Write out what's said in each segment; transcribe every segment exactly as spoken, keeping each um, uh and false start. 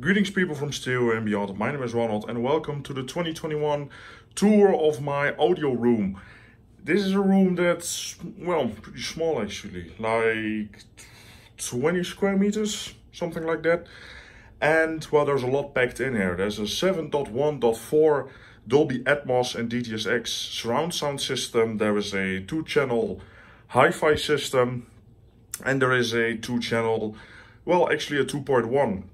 Greetings people from Stereo and Beyond, my name is Ronald and welcome to the twenty twenty-one tour of my audio room. This is a room that's, well, pretty small actually, like twenty square meters, something like that. And, well, there's a lot packed in here. There's a seven point one point four Dolby Atmos and D T S X surround sound system, there is a two channel hi-fi system, and there is a two channel, well, actually a two point one.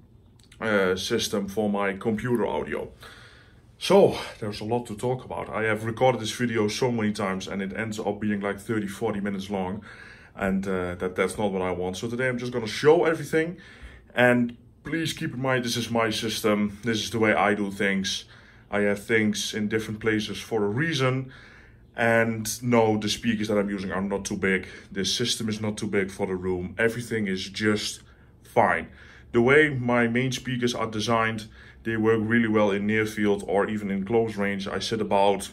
Uh, system for my computer audio. So there's a lot to talk about. I have recorded this video so many times and it ends up being like thirty forty minutes long, and uh, that that's not what I want. So today I'm just going to show everything, and please keep in mind this is my system, this is the way I do things. I have things in different places for a reason, and no, the speakers that I'm using are not too big, this system is not too big for the room, everything is just fine. The way my main speakers are designed, they work really well in near field or even in close range. I sit about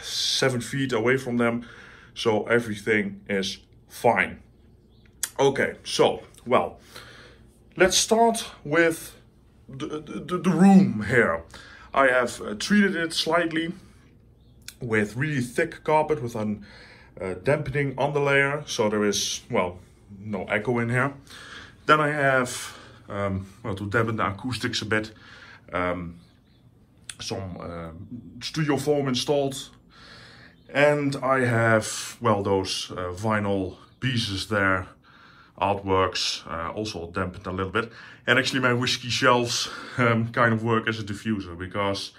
seven feet away from them, so everything is fine. Okay, so, well, let's start with the, the, the room here. I have uh, treated it slightly with really thick carpet with a uh, dampening underlayer, so there is, well, no echo in here. Then I have, um, well, to dampen the acoustics a bit, um, some uh, studio foam installed. And I have, well, those uh, vinyl pieces there, artworks, uh, also dampened a little bit. And actually my whiskey shelves um, kind of work as a diffuser, because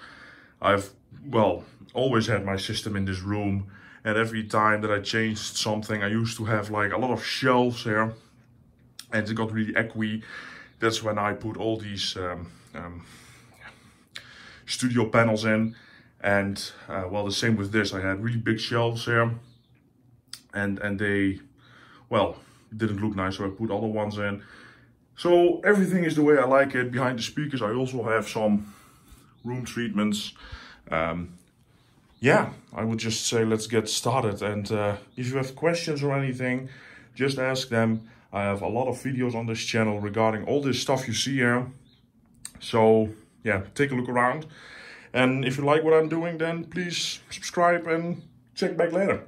I've, well, always had my system in this room. And every time that I changed something, I used to have like a lot of shelves here. And it got really echoey. That's when I put all these um, um, studio panels in. And uh, well, the same with this. I had really big shelves here. And, and they, well, didn't look nice. So I put other ones in. So everything is the way I like it. Behind the speakers, I also have some room treatments. Um, yeah, I would just say let's get started. And uh, if you have questions or anything, just ask them. I have a lot of videos on this channel regarding all this stuff you see here. So yeah, take a look around. And if you like what I'm doing, then please subscribe and check back later.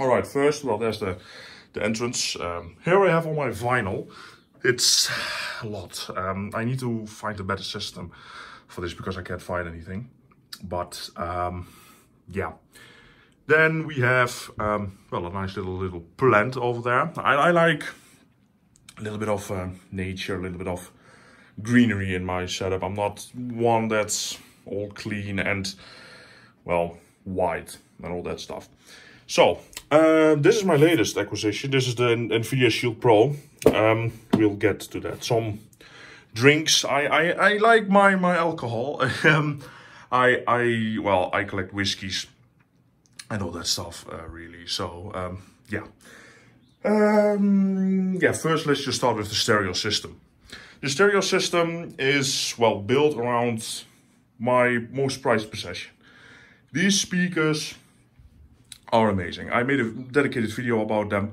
All right, first, well, there's the, the entrance. Um, here I have all my vinyl. It's a lot. Um, I need to find a better system for this because I can't find anything. But um, yeah. Then we have, um, well, a nice little little plant over there. I, I like a little bit of uh, nature, a little bit of greenery in my setup. I'm not one that's all clean and, well, white and all that stuff. So, uh, this is my latest acquisition. This is the NVIDIA Shield Pro. Um, we'll get to that. Some drinks. I, I, I like my, my alcohol. um, I, I, well, I collect whiskeys. And all that stuff, uh, really. So, um, yeah. Um, yeah, first let's just start with the stereo system. The stereo system is, well, built around my most prized possession. These speakers are amazing. I made a dedicated video about them.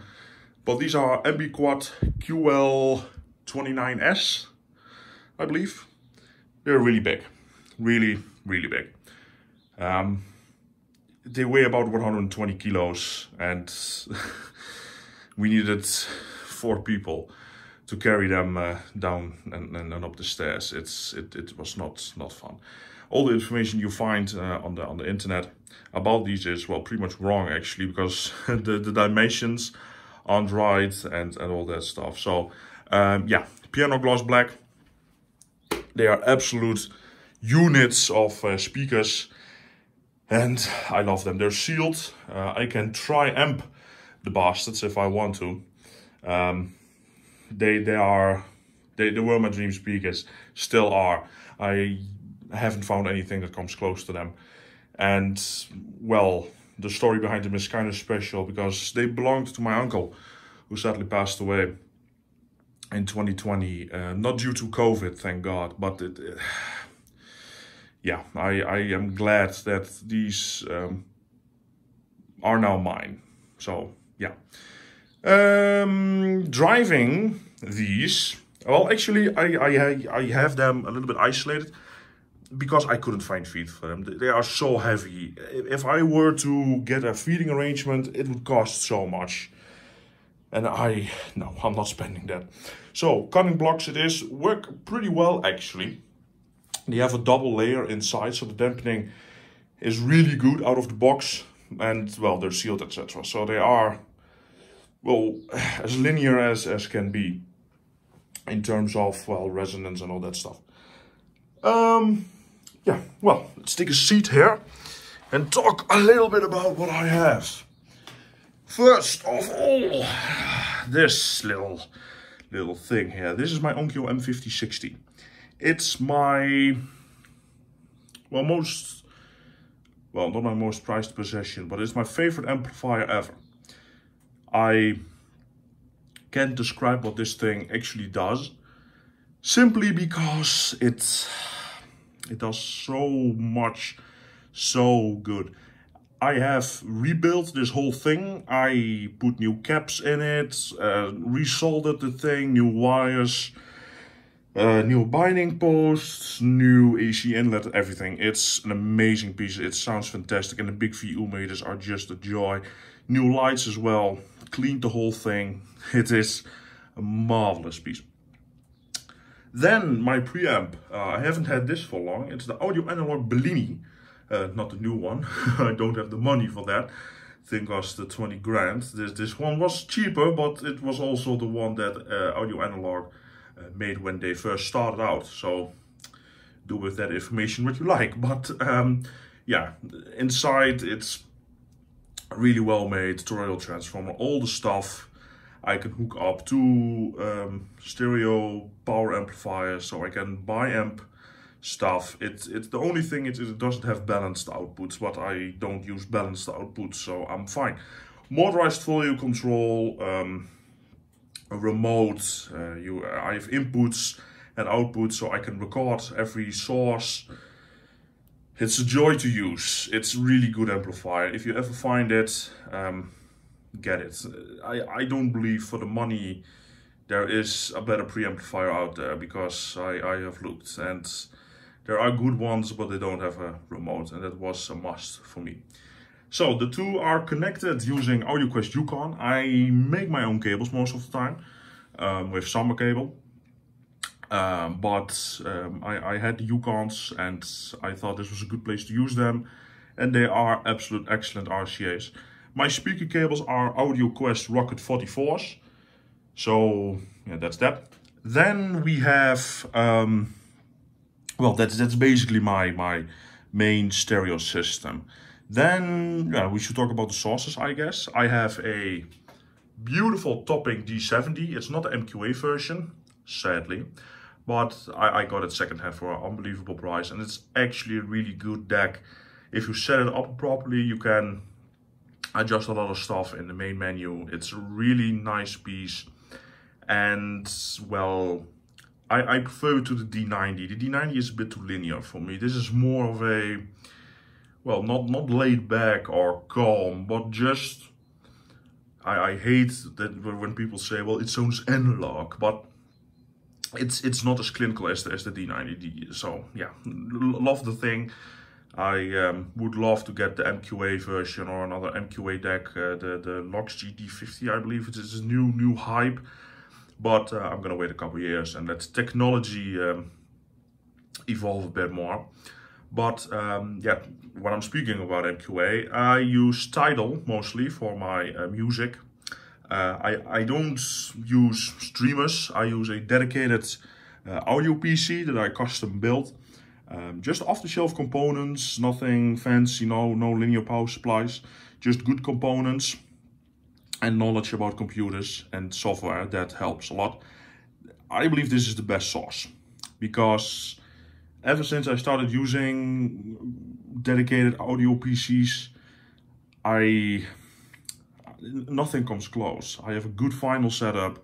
But these are M B Quad Q L twenty-nine S, I believe. They're really big. Really, really big. Um... They weigh about one hundred twenty kilos, and we needed four people to carry them uh, down and, and, and up the stairs. It's it, it was not not fun. All the information you find uh, on the on the internet about these is, well, pretty much wrong actually, because the, the dimensions aren't right and and all that stuff. So um, yeah, piano gloss black. They are absolute units of uh, speakers. And I love them. They're sealed. Uh, I can tri-amp the bastards if I want to. Um, they they are they, they were my dream speakers. Still are. I haven't found anything that comes close to them. And well, the story behind them is kind of special because they belonged to my uncle, who sadly passed away in twenty twenty. Uh, not due to COVID, thank God, but it. it Yeah, I, I am glad that these um, are now mine. So, yeah. Um, driving these Well, actually, I, I, I have them a little bit isolated because I couldn't find feed for them. They are so heavy. If I were to get a feeding arrangement, it would cost so much. And I, no, I'm not spending that. So, cutting blocks it is, work pretty well actually. They have a double layer inside, so the dampening is really good out of the box. And, well, they're sealed, et cetera. So they are, well, as linear as, as can be. In terms of, well, resonance and all that stuff. Um, yeah, well, let's take a seat here and talk a little bit about what I have. First of all, this little little thing here. This is my Onkyo M fifty sixty. It's my, well, most, well, not my most prized possession, but it's my favorite amplifier ever. I can't describe what this thing actually does, simply because it's, it does so much so good. I have rebuilt this whole thing. I put new caps in it, uh, resoldered the thing, new wires, uh, new binding posts, new A C inlet, everything. It's an amazing piece. It sounds fantastic, and the big V U meters are just a joy. New lights as well. Cleaned the whole thing. It is a marvelous piece. Then my preamp. Uh, I haven't had this for long. It's the Audio Analogue Bellini. Uh, not the new one. I don't have the money for that. Thing cost the twenty grand. This, this one was cheaper, but it was also the one that uh, Audio Analogue uh, made when they first started out. So do with that information what you like. But um, yeah, inside it's really well made, toroidal transformer, all the stuff. I can hook up to um, stereo power amplifiers, so I can bi-amp stuff. It's it, the only thing is it doesn't have balanced outputs, but I don't use balanced outputs, so I'm fine. Motorized volume control, um, a remote, uh, you, I have inputs and outputs, so I can record every source. It's a joy to use. It's a really good amplifier. If you ever find it, um, get it. I, I don't believe for the money there is a better preamplifier out there, because I, I have looked. And there are good ones, but they don't have a remote. And that was a must for me. So the two are connected using AudioQuest Yukon. I make my own cables most of the time um, with Summer Cable. Um, but um, I, I had the Yukons and I thought this was a good place to use them, and they are absolute excellent R C As. My speaker cables are AudioQuest Rocket forty-fours, so yeah, that's that. Then we have, um, well, that's that's basically my my main stereo system. Then yeah, we should talk about the sources, I guess. I have a beautiful Topping D seventy. It's not the M Q A version, sadly. But I, I got it secondhand for an unbelievable price, and it's actually a really good deck. If you set it up properly, you can adjust a lot of stuff in the main menu. It's a really nice piece, and well, I, I prefer it to the D ninety. The D ninety is a bit too linear for me. This is more of a, well, not not laid back or calm, but just I, I hate that when people say, well, it sounds analog, but It's it's not as clinical as the, as the D ninety D. So yeah, L love the thing. I um, would love to get the M Q A version or another M Q A deck. Uh, the the LOX G D fifty, I believe, it is a new new hype. But uh, I'm gonna wait a couple of years and let technology um, evolve a bit more. But um, yeah, when I'm speaking about M Q A, I use Tidal mostly for my uh, music. Uh, I, I don't use streamers. I use a dedicated uh, audio P C that I custom built. Um, just off-the-shelf components, nothing fancy, no, no linear power supplies. Just good components and knowledge about computers and software. That helps a lot. I believe this is the best source, because ever since I started using dedicated audio P Cs, I... nothing comes close. I have a good final setup.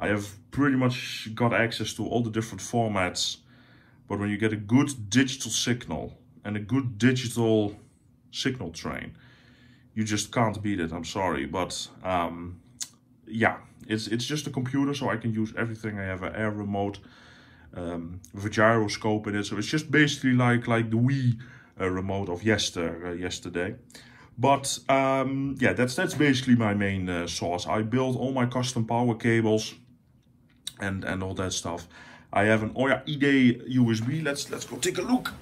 I have pretty much got access to all the different formats. But when you get a good digital signal and a good digital signal train, you just can't beat it. I'm sorry, but um, yeah, it's it's just a computer, so I can use everything. I have an air remote um, with a gyroscope in it, so it's just basically like like the Wii uh, remote of yester uh, yesterday. But um, yeah, that's that's basically my main uh, source. I build all my custom power cables and and all that stuff. I have an Oyaide U S B. Let's let's go take a look.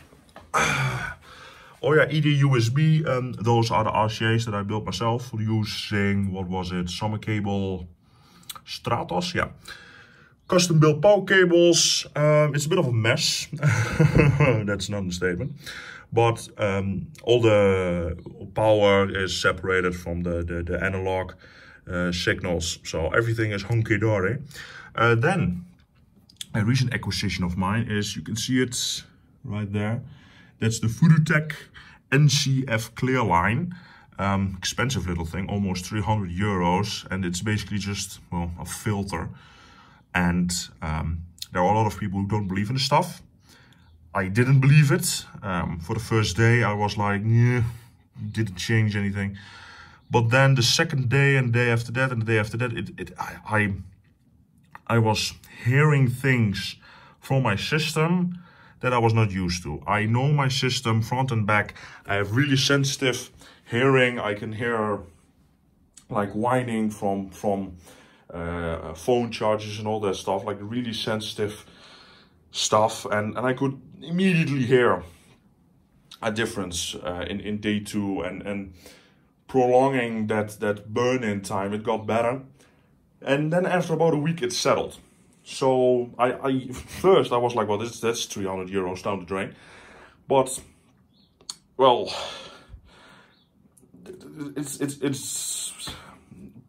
Oyaide U S B. Um, those are the R C As that I built myself using, what was it, Summer Cable Stratos. Yeah, custom built power cables. Um, it's a bit of a mess. That's an understatement. But um, all the power is separated from the, the, the analog uh, signals. So everything is hunky-dory. Uh, then, a recent acquisition of mine is, you can see it right there. That's the FuruTech N C F ClearLine. Um, expensive little thing, almost three hundred euros. And it's basically just, well, a filter. And um, there are a lot of people who don't believe in the stuff. I didn't believe it. Um, for the first day I was like, yeah, didn't change anything. But then the second day and the day after that and the day after that, it, it I, I I was hearing things from my system that I was not used to. I know my system front and back. I have really sensitive hearing. I can hear like whining from from uh, phone charges and all that stuff, like really sensitive stuff, and, and I could immediately hear a difference uh, in, in day two, and, and prolonging that, that burn-in time, it got better. And then after about a week, it settled. So I, I first I was like, well, this, that's three hundred euros down the drain. But, well, it's, it's, it's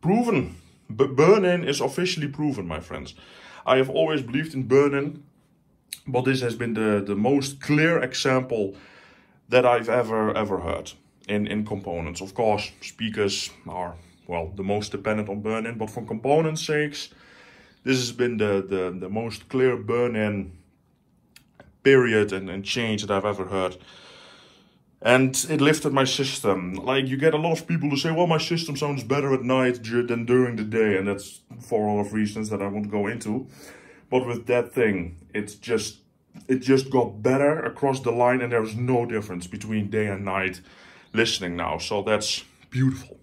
proven. Burn-in is officially proven, my friends. I have always believed in burn-in. But this has been the, the most clear example that I've ever, ever heard in, in components. Of course, speakers are, well, the most dependent on burn-in. But for component sakes, this has been the, the, the most clear burn-in period and, and change that I've ever heard. And it lifted my system. Like, you get a lot of people who say, well, my system sounds better at night than during the day. And that's for a lot of reasons that I won't go into. But with that thing, it's just, it just got better across the line, and there's no difference between day and night listening now. So that's beautiful.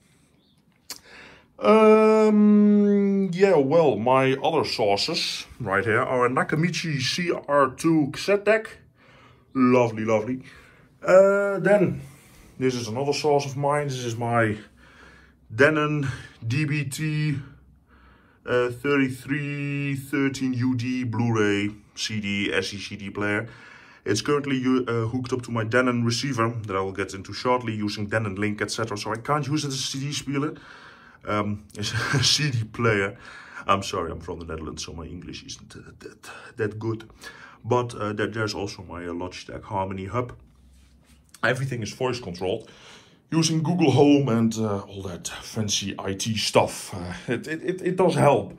Um, yeah, well, my other sources right here are a Nakamichi C R two cassette deck. Lovely, lovely. Uh, then, this is another source of mine. This is my Denon D B T Uh, thirty-three thirteen U D Blu-ray C D, S E C D player. It's currently uh, hooked up to my Denon receiver that I will get into shortly, using Denon link, et cetera. So I can't use it as a C D spieler, um, as a C D player. I'm sorry, I'm from the Netherlands, so my English isn't that, that, that good. But uh, that there's also my uh, Logitech Harmony Hub. Everything is voice controlled, using Google Home and uh, all that fancy I T stuff. Uh, it, it, it does help,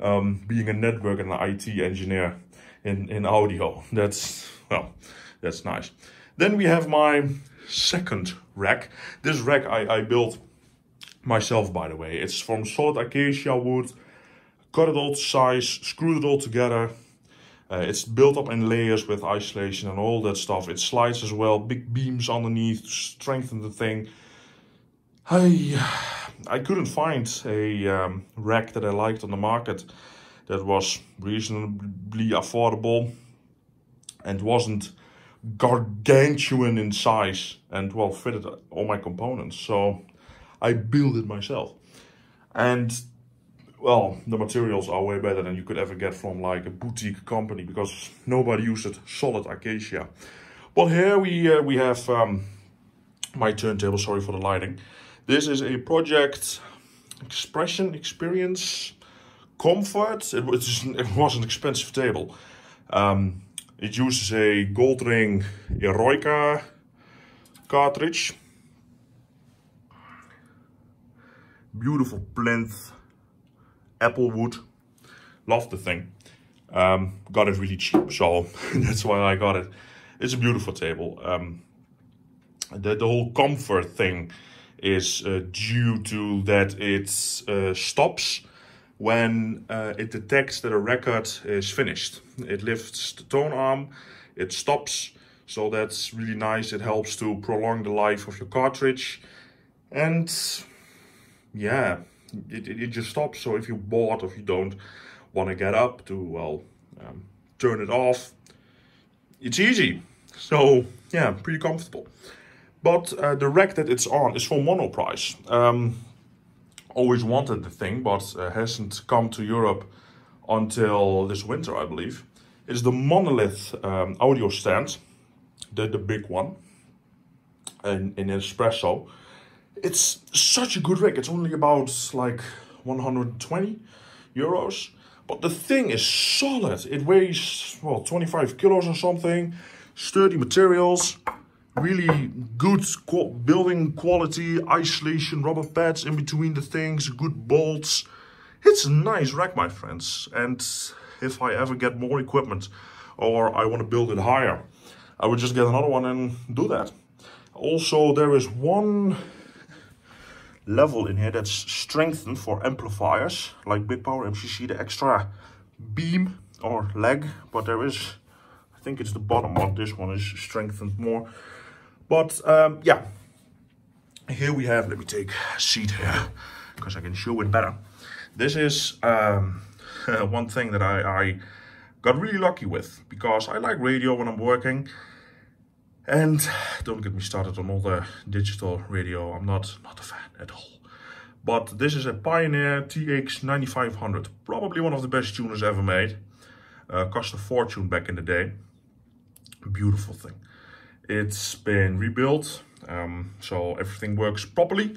um, being a network and an I T engineer in, in audio. That's, well, that's nice. Then we have my second rack. This rack I, I built myself, by the way. It's from solid acacia wood, cut it all to size, screwed it all together. Uh, it's built up in layers with isolation and all that stuff. It slides as well, big beams underneath to strengthen the thing. I, I couldn't find a um, rack that I liked on the market that was reasonably affordable and wasn't gargantuan in size and, well, fitted all my components. So I built it myself. And, well, the materials are way better than you could ever get from like a boutique company, because nobody uses solid acacia. But here we uh, we have um, my turntable. Sorry for the lighting. This is a Project Expression Experience Comfort. It was, it was an expensive table. Um, it uses a Goldring Eroica cartridge. Beautiful plinth. Apple wood, love the thing. Um, got it really cheap, so that's why I got it. It's a beautiful table. Um, the, the whole comfort thing is uh, due to that it uh, stops when uh, it detects that a record is finished. It lifts the tone arm, it stops, so that's really nice. It helps to prolong the life of your cartridge. And yeah, it, it, it just stops. So if you're bored or if you don't want to get up to, well, um, turn it off, it's easy. So yeah, pretty comfortable. But uh, the rack that it's on is from Monoprice. Um, always wanted the thing, but uh, hasn't come to Europe until this winter, I believe. It's the Monolith um, audio stand, the, the big one, in, in Espresso. It's such a good rack. It's only about like one hundred twenty euros. But the thing is solid. It weighs, well, twenty-five kilos or something. Sturdy materials. Really good building quality, isolation, rubber pads in between the things, good bolts. It's a nice rack, my friends. And if I ever get more equipment or I want to build it higher, I would just get another one and do that. Also, there is one level in here that's strengthened for amplifiers, like Big Power M C C, the extra beam or leg. But there is, I think it's the bottom one, this one is strengthened more. But um, yeah, here we have, let me take a seat here, because I can show it better. This is um, one thing that I, I got really lucky with, because I like radio when I'm working. And don't get me started on all the digital radio, I'm not, not a fan at all. But this is a Pioneer T X nine five hundred, probably one of the best tuners ever made. Uh, cost a fortune back in the day. Beautiful thing. It's been rebuilt, um, so everything works properly.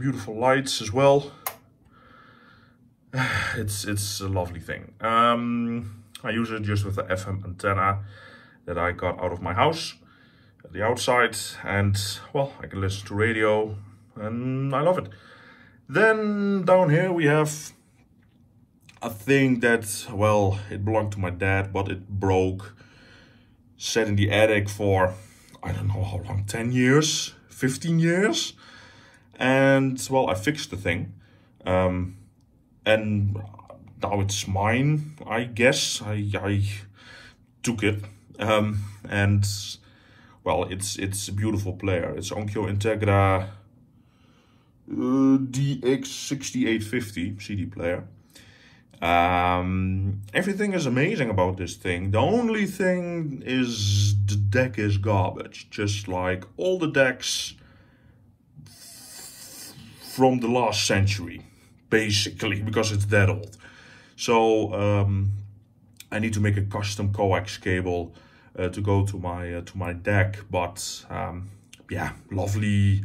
Beautiful lights as well. It's, it's a lovely thing. Um, I use it just with the F M antenna that I got out of my house, at the outside, and well, I can listen to radio, and I love it. Then down here we have a thing that, well, it belonged to my dad, but it broke, sat in the attic for, I don't know how long, ten years, fifteen years, and well, I fixed the thing, um, and now it's mine, I guess. I, I took it. Um, and well, it's it's a beautiful player. It's Onkyo Integra uh, D X six eight five zero C D player. Um, everything is amazing about this thing. The only thing is the deck is garbage, just like all the decks from the last century, basically, because it's that old. So um, I need to make a custom coax cable uh, to go to my uh, to my deck, but um, yeah, lovely,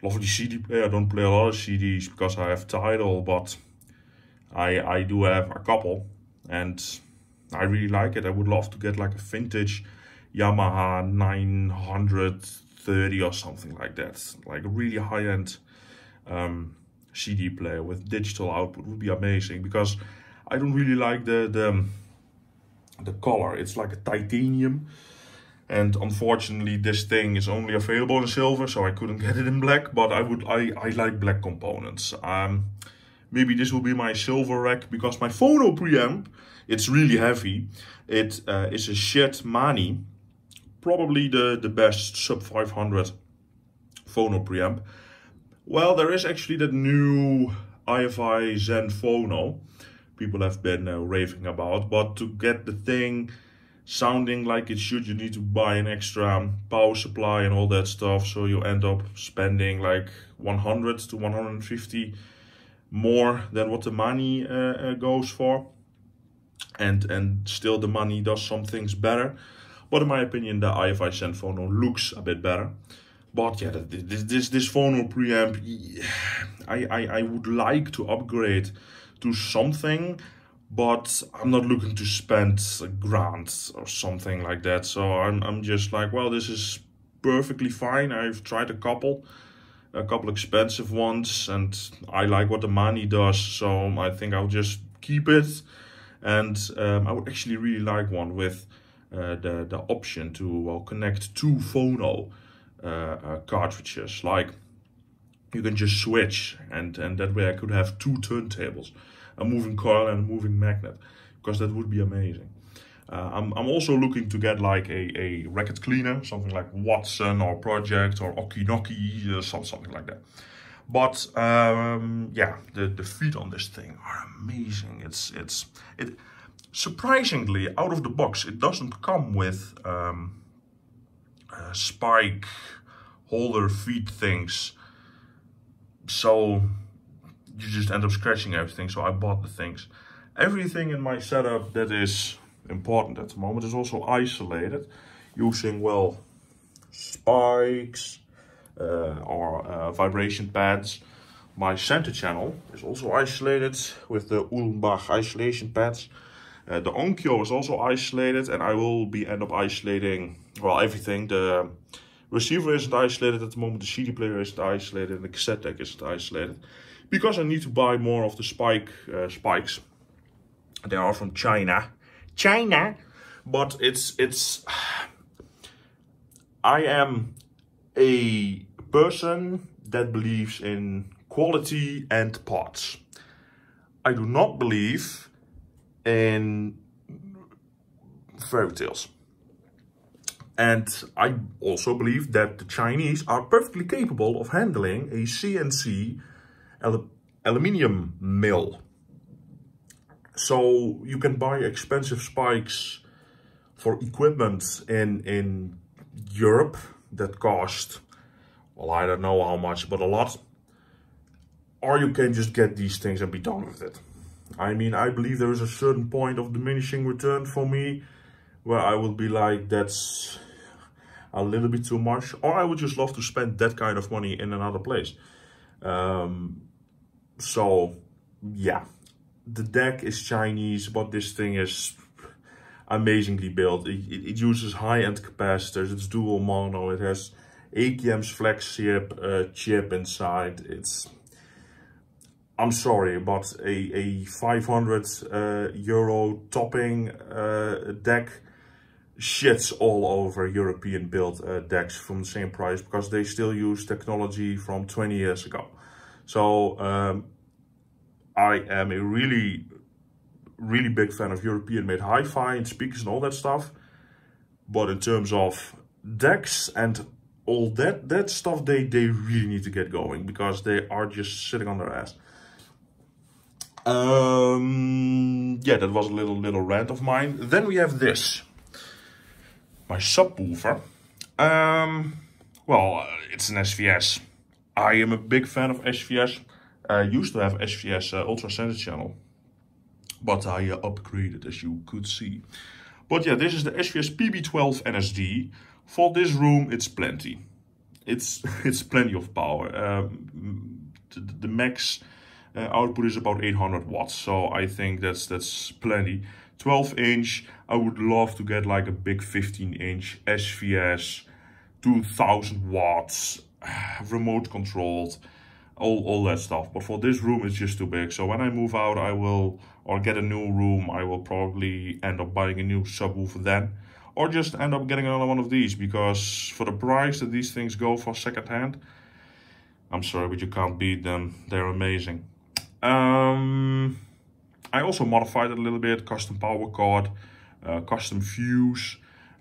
lovely C D player. I don't play a lot of C Ds because I have Tidal, but I I do have a couple, and I really like it. I would love to get like a vintage Yamaha nine hundred thirty or something like that, like a really high-end um, C D player with digital output would be amazing, because I don't really like the the the color. It's like a titanium, and unfortunately this thing is only available in silver, so I couldn't get it in black, but I would I, I like black components. Um, maybe this will be my silver rack, because my phono preamp, it's really heavy. It uh, is a Schiit Mani, probably the, the best sub five hundred phono preamp. Well, there is actually that new I F I Zen phono people have been uh, raving about, but to get the thing sounding like it should, you need to buy an extra power supply and all that stuff, so you end up spending like one hundred to one hundred fifty more than what the money uh, uh, goes for, and and still the money does some things better. But in my opinion, the I F I Zen phono looks a bit better. But yeah, this this this phono preamp, I I, I would like to upgrade to something, but I'm not looking to spend a grand or something like that. So I'm, I'm just like, well, this is perfectly fine. I've tried a couple, a couple expensive ones, and I like what the money does. So I think I'll just keep it. And um, I would actually really like one with uh, the, the option to well, connect two phono uh, uh, cartridges, like you can just switch, and, and that way I could have two turntables, a moving coil and a moving magnet, because that would be amazing. Uh, I'm, I'm also looking to get like a, a record cleaner, something like Watson or Project or Okinoki, or some, something like that. But um, yeah, the, the feet on this thing are amazing. It's it's it surprisingly out of the box. It doesn't come with um, uh, spike holder feet things, so you just end up scratching everything. So I bought the things. Everything in my setup that is important at the moment is also isolated using, well, spikes uh, or uh, vibration pads. My center channel is also isolated with the Ulenbach isolation pads. Uh, the Onkyo is also isolated, and I will be end up isolating, well, everything. The receiver isn't isolated at the moment, the C D player isn't isolated, and the cassette deck isn't isolated, because I need to buy more of the spike uh, spikes. They are from China. China, but it's it's. I am a person that believes in quality and parts. I do not believe in fairy tales, and I also believe that the Chinese are perfectly capable of handling a C N C al aluminium mill. So you can buy expensive spikes for equipment in, in Europe that cost, well, I don't know how much, but a lot. Or you can just get these things and be done with it. I mean, I believe there is a certain point of diminishing return for me where I would be like, that's a little bit too much. Or I would just love to spend that kind of money in another place. Um, so, yeah. The deck is Chinese, but this thing is amazingly built. It, it, it uses high-end capacitors. It's dual mono. It has A K M's flagship uh, chip inside. It's, I'm sorry, but a, a five hundred uh, euro topping uh, deck shits all over European-built uh, decks from the same price, because they still use technology from twenty years ago. So, um, I am a really, really big fan of European-made hi-fi and speakers and all that stuff. But in terms of decks and all that, that stuff, they, they really need to get going, because they are just sitting on their ass. Um, yeah, that was a little, little rant of mine. Then we have this, my subwoofer. Um, well, it's an S V S. I am a big fan of S V S. I used to have S V S uh, Ultra Sensor Channel, but I uh, upgraded, as you could see. But yeah, this is the S V S P B twelve N S D. For this room, it's plenty. It's it's plenty of power. Um, the, the max uh, output is about eight hundred watts, so I think that's that's plenty. twelve inch. I would love to get like a big fifteen inch S V S, two thousand watts, remote controlled. All, all that stuff, but for this room it's just too big. So when I move out, I will, or get a new room, I will probably end up buying a new subwoofer then, or just end up getting another one of these, because for the price that these things go for second hand, I'm sorry, but you can't beat them. They're amazing. Um, I also modified it a little bit, custom power cord, uh, custom fuse,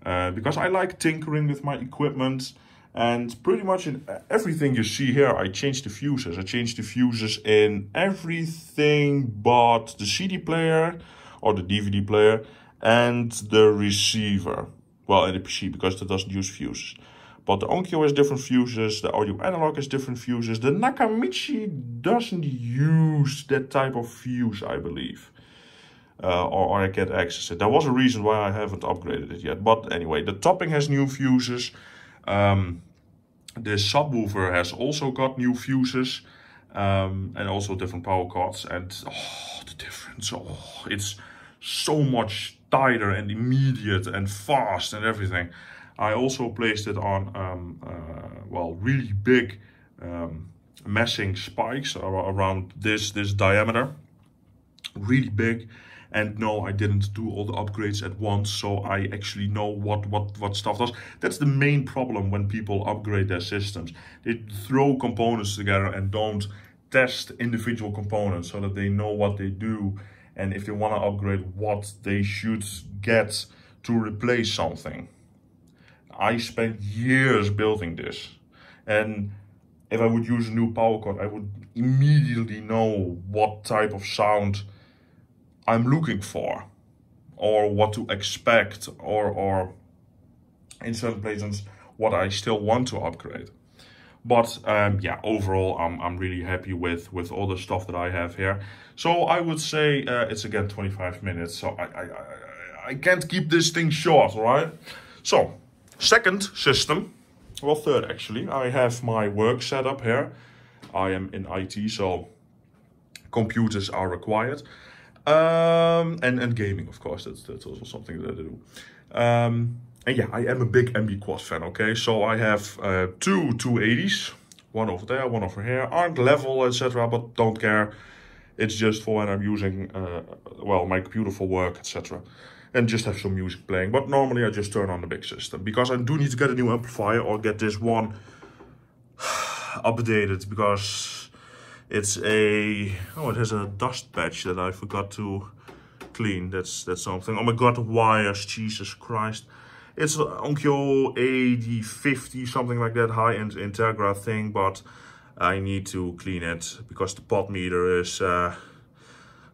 uh, because I like tinkering with my equipment. And pretty much in everything you see here, I changed the fuses. I changed the fuses in everything but the C D player or the D V D player and the receiver. Well, and the P C, because it doesn't use fuses. But the Onkyo has different fuses. The Audio Analogue has different fuses. The Nakamichi doesn't use that type of fuse, I believe. Uh, or, or I can't access it. There was a reason why I haven't upgraded it yet. But anyway, the Topping has new fuses. Um, The subwoofer has also got new fuses, um, and also different power cords, and oh, the difference, oh, it's so much tighter and immediate and fast and everything. I also placed it on, um, uh, well, really big um, messing spikes around this, this diameter, really big, And no, I didn't do all the upgrades at once, so I actually know what what what stuff does. That's the main problem when people upgrade their systems. They throw components together and don't test individual components so that they know what they do, and if they want to upgrade, what they should get to replace something. I spent years building this, and if I would use a new power cord, I would immediately know what type of sound I'm looking for, or what to expect, or, or in certain places, what I still want to upgrade. But um, yeah, overall, I'm, I'm really happy with, with all the stuff that I have here. So I would say uh, it's again twenty-five minutes, so I, I, I, I can't keep this thing short, right? So, second system, well, third actually, I have my work setup here. I am in I T, so computers are required. Um, and, and gaming, of course, that's, that's also something that I do. Um, And yeah, I am a big M B Quad fan, okay? So I have uh, two two eighties, one over there, one over here, aren't level, et cetera, but don't care. It's just for when I'm using, uh, well, my computer for work, et cetera, and just have some music playing. But normally I just turn on the big system, because I do need to get a new amplifier or get this one updated, because it's a... Oh, it has a dust patch that I forgot to clean. That's, that's something. Oh my God, the wires, Jesus Christ. It's an Onkyo A D fifty, something like that, high-end Integra thing, but I need to clean it because the pot meter is, uh,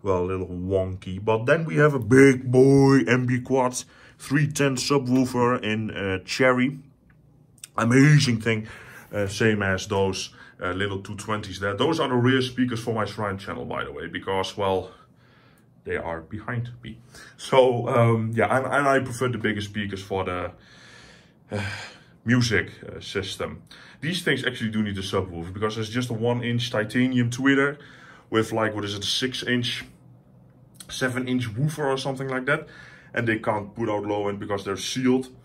well, a little wonky. But then we have a big boy M B Quad three ten subwoofer in uh, cherry. Amazing thing, uh, same as those uh, little two twenties there. Those are the rear speakers for my Shrine channel, by the way, because, well... they are behind me. So, um, yeah, and, and I prefer the bigger speakers for the uh, music uh, system. These things actually do need a subwoofer, because it's just a one inch titanium tweeter with, like, what is it, six inch, seven inch woofer or something like that. And they can't put out low end because they're sealed.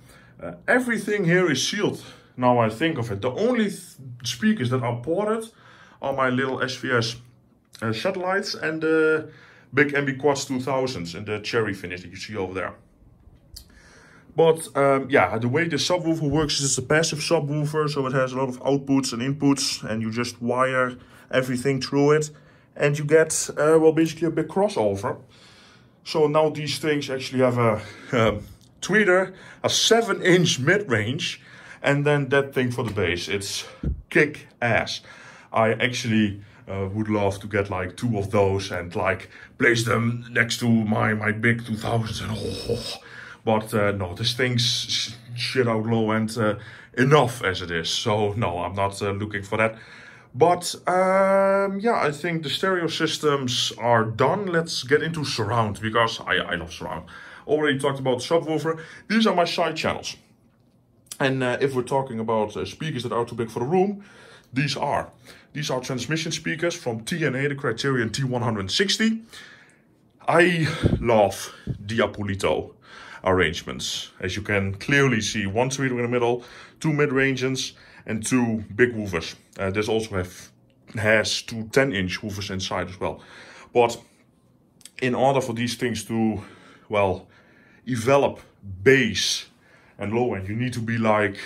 Uh, everything here is sealed, now I think of it. The only th speakers that are ported are my little S V S uh, satellites and the... Uh, big M B Quad two thousands and the cherry finish that you see over there. But um, yeah, the way the subwoofer works is it's a passive subwoofer, so it has a lot of outputs and inputs, and you just wire everything through it, and you get, uh, well, basically a big crossover. So now these things actually have a um, tweeter, a seven inch mid-range, and then that thing for the bass. It's kick-ass. I actually... Uh, would love to get like two of those and like place them next to my my big two thousands. And oh, but uh, no, this thing's shit out low end uh, enough as it is. So no, I'm not uh, looking for that. But um, yeah, I think the stereo systems are done. Let's get into surround, because I I love surround. Already talked about subwoofer. These are my side channels, and uh, if we're talking about uh, speakers that are too big for the room. These are. These are transmission speakers from T N A, the Criterion T one sixty. I love Diapolito arrangements. As you can clearly see, one tweeter in the middle, two mid-ranges and two big woofers. Uh, this also have, has two ten inch woofers inside as well. But in order for these things to, well, develop bass and low end, you need to be like...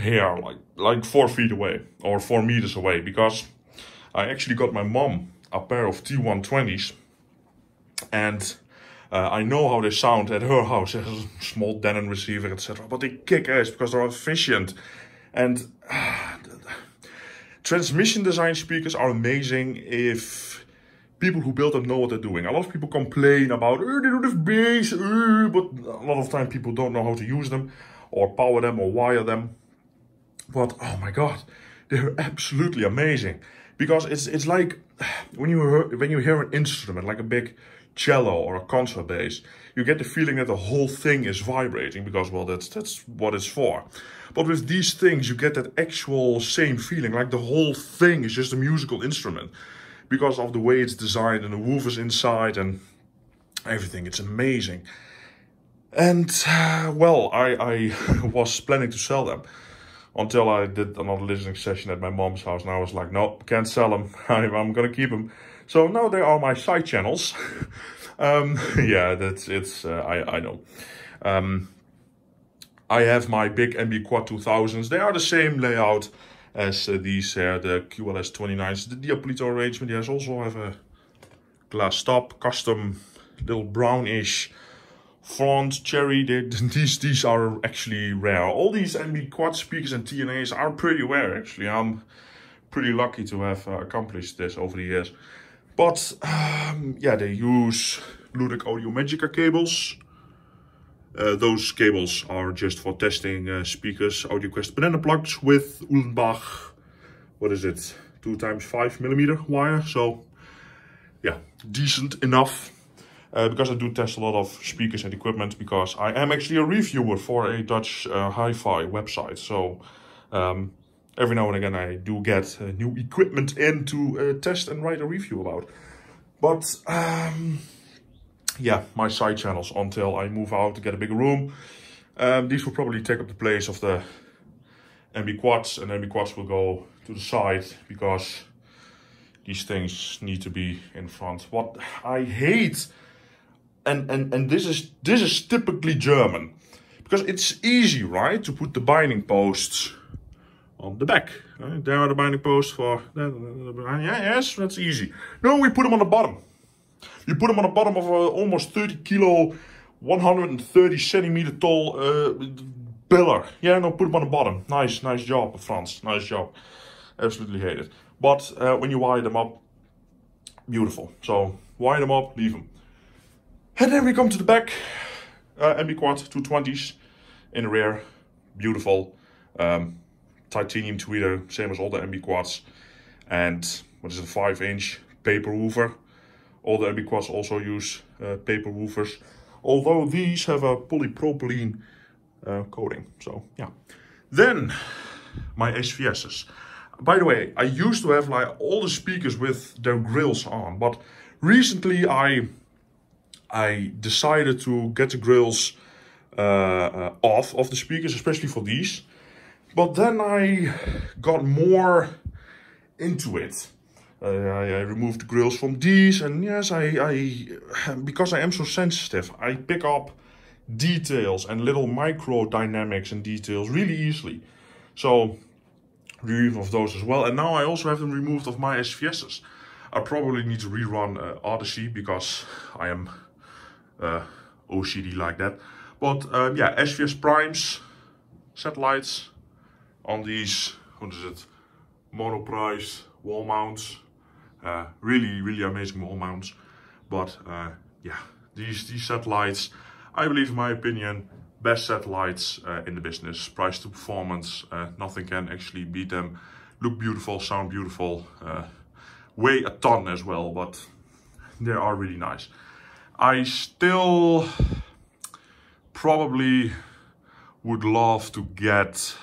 here, like like four feet away or four meters away, because I actually got my mom a pair of T one twenties, and uh, I know how they sound at her house. It has a small Denon receiver, et cetera, but they kick ass because they're efficient. And uh, transmission design speakers are amazing if people who build them know what they're doing. A lot of people complain about oh, they don't have bass, oh, but a lot of time people don't know how to use them or power them or wire them. But oh my God, they're absolutely amazing, because it's it's like when you hear, when you hear an instrument like a big cello or a concert bass, you get the feeling that the whole thing is vibrating, because well, that's that's what it's for. But with these things, you get that actual same feeling, like the whole thing is just a musical instrument, because of the way it's designed and the woofers inside and everything. It's amazing. And uh, well, I I was planning to sell them. Until I did another listening session at my mom's house, and I was like, no, can't sell them. I'm gonna keep them. So now they are my side channels. Um, yeah, that's it's. Uh, I I know. Um, I have my big M B Quad two thousands. They are the same layout as uh, these uh, the Q L S twenty-nines. The Diapolito arrangement has also have a glass top, custom little brownish front cherry. They, these these are actually rare. All these M B Quad speakers and T N As are pretty rare actually. I'm pretty lucky to have uh, accomplished this over the years. But um, yeah, they use Ludic Audio Magica cables. Uh, those cables are just for testing uh, speakers, AudioQuest banana plugs with Ulenbach, what is it, two times five millimeter wire. So yeah, decent enough. Uh, because I do test a lot of speakers and equipment, because I am actually a reviewer for a Dutch uh, hi-fi website. So um, every now and again I do get uh, new equipment in to uh, test and write a review about. But um, yeah, my side channels until I move out to get a bigger room. Um, these will probably take up the place of the M B Quads, and M B Quads will go to the side because these things need to be in front. What I hate, and and and this is this is typically German, because it's easy, right, to put the binding posts on the back. Right? There are the binding posts for yeah, yes, that's easy. No, we put them on the bottom. You put them on the bottom of a almost thirty kilo, one hundred thirty centimeter tall uh, pillar. Yeah, no, put them on the bottom. Nice, nice job, Frans. Nice job. Absolutely hate it. But uh, when you wire them up, beautiful. So wire them up, leave them. And then we come to the back, uh, M B Quad two twenties in the rear, beautiful, um, titanium tweeter, same as all the M B Quads, and what is a five inch paper woofer. All the M B Quads also use uh, paper woofers, although these have a polypropylene uh, coating. So yeah, then my S V Ss. By the way, I used to have like all the speakers with their grills on, but recently I I decided to get the grills uh, uh, off of the speakers, especially for these. But then I got more into it. Uh, I, I removed the grills from these, and yes, I, I because I am so sensitive, I pick up details and little micro dynamics and details really easily. So remove of those as well, and now I also have them removed of my S V Ss. I probably need to rerun uh, Odyssey because I am uh, O C D like that. But um, yeah, S V S primes, satellites on these, what is it, Monoprice wall mounts, uh, really really amazing wall mounts. But uh, yeah, these these satellites, I believe, in my opinion, best satellites uh, in the business. Price to performance, uh, nothing can actually beat them. Look beautiful, sound beautiful, uh, weigh a ton as well, but they are really nice. I still probably would love to get,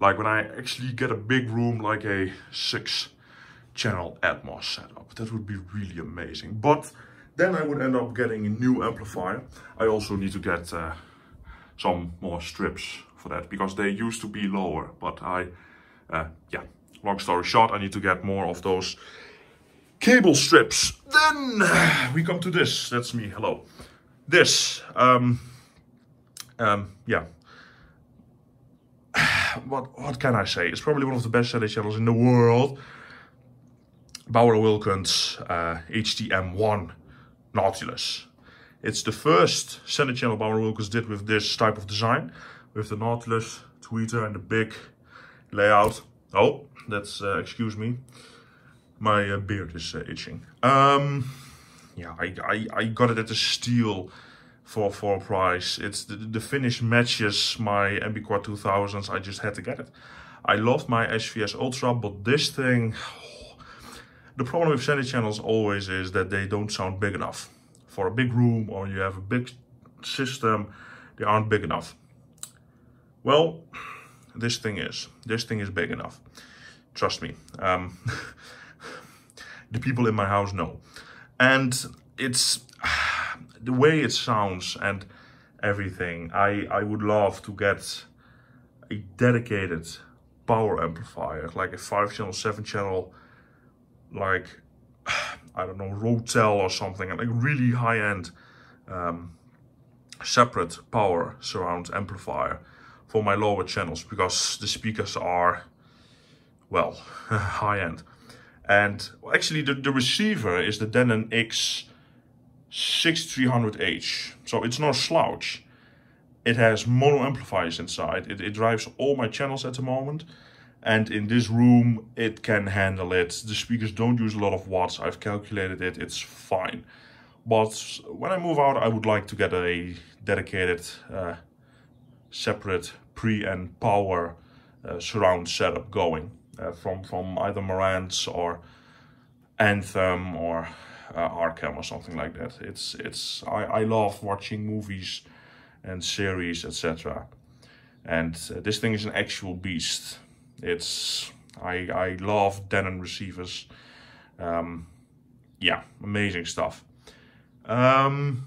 like when I actually get a big room, like a six channel Atmos setup. That would be really amazing. But then I would end up getting a new amplifier. I also need to get uh, some more strips for that, because they used to be lower, but I, uh, yeah, long story short, I need to get more of those cable strips. Then we come to this, that's me, hello. This, um, um, yeah, what, what can I say? It's probably one of the best Saturday channels in the world. Bauer Wilkins uh, H T M one Nautilus. It's the first Senate channel Bauer Wilkins did with this type of design, with the Nautilus tweeter and the big layout. Oh, that's, uh, excuse me, my uh, beard is uh, itching. Um, yeah, I, I, I got it at a steal for, for a price. It's the, the finish matches my M B Quad two thousands, I just had to get it. I love my S V S Ultra, but this thing, oh, the problem with Senate channels always is that they don't sound big enough. For a big room, or you have a big system, they aren't big enough. Well, this thing is. This thing is big enough. Trust me. Um, the people in my house know. And it's the way it sounds and everything. I, I would love to get a dedicated power amplifier, like a five channel, seven channel, like I don't know, Rotel or something, and like really high-end um, separate power surround amplifier for my lower channels, because the speakers are, well, high-end. And actually the, the receiver is the Denon X sixty-three hundred H, so it's no slouch. It has mono amplifiers inside. It, it drives all my channels at the moment. And in this room, it can handle it. The speakers don't use a lot of watts. I've calculated it. It's fine. But when I move out, I would like to get a dedicated, uh, separate pre and power uh, surround setup going. Uh, from, from either Marantz or Anthem or uh, Arkham or something like that. It's, it's, I, I love watching movies and series, et cetera. And uh, this thing is an actual beast. It's, I, I love Denon receivers. Um, yeah, amazing stuff. Um,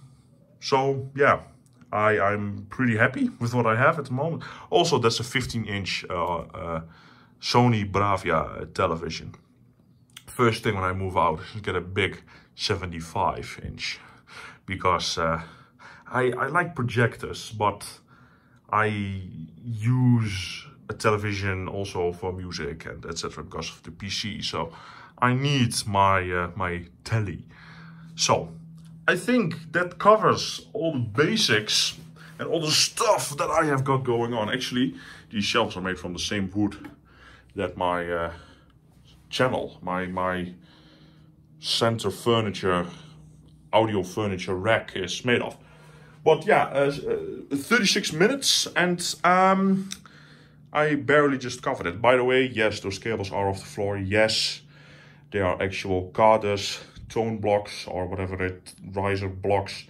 so yeah, I, I'm pretty happy with what I have at the moment. Also, that's a fifteen inch uh, uh, Sony Bravia television. First thing when I move out is get a big seventy-five inch, because uh, I, I like projectors, but I use a television also for music and et cetera because of the P C, so I need my uh, my telly. So I think that covers all the basics and all the stuff that I have got going on. Actually, these shelves are made from the same wood that my uh, channel, my my center furniture, audio furniture rack is made of. But yeah, uh, uh, thirty-six minutes, and um, I barely just covered it. By the way, yes, those cables are off the floor. Yes, they are actual C A D As, tone blocks, or whatever it, riser blocks.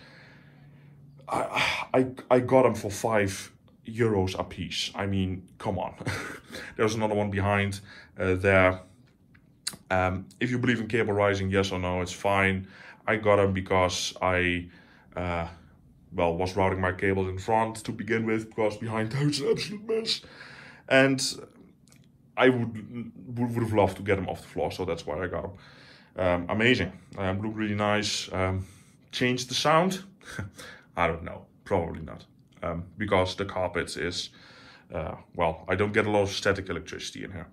I, I, I got them for five euros a piece. I mean, come on. There's another one behind uh, there. Um, if you believe in cable rising, yes or no, it's fine. I got them because I... Uh, well, was routing my cables in front to begin with, because behind that was an absolute mess. And I would, would, would have loved to get them off the floor, so that's why I got them. Um, amazing. Um, look really nice. Um, changed the sound? I don't know. Probably not. Um, because the carpet is, uh, well, I don't get a lot of static electricity in here.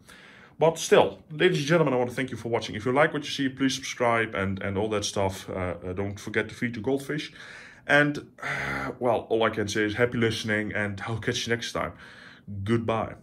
But still, ladies and gentlemen, I want to thank you for watching. If you like what you see, please subscribe and, and all that stuff. Uh, don't forget to feed your goldfish. And, uh, well, all I can say is happy listening, and I'll catch you next time. Goodbye.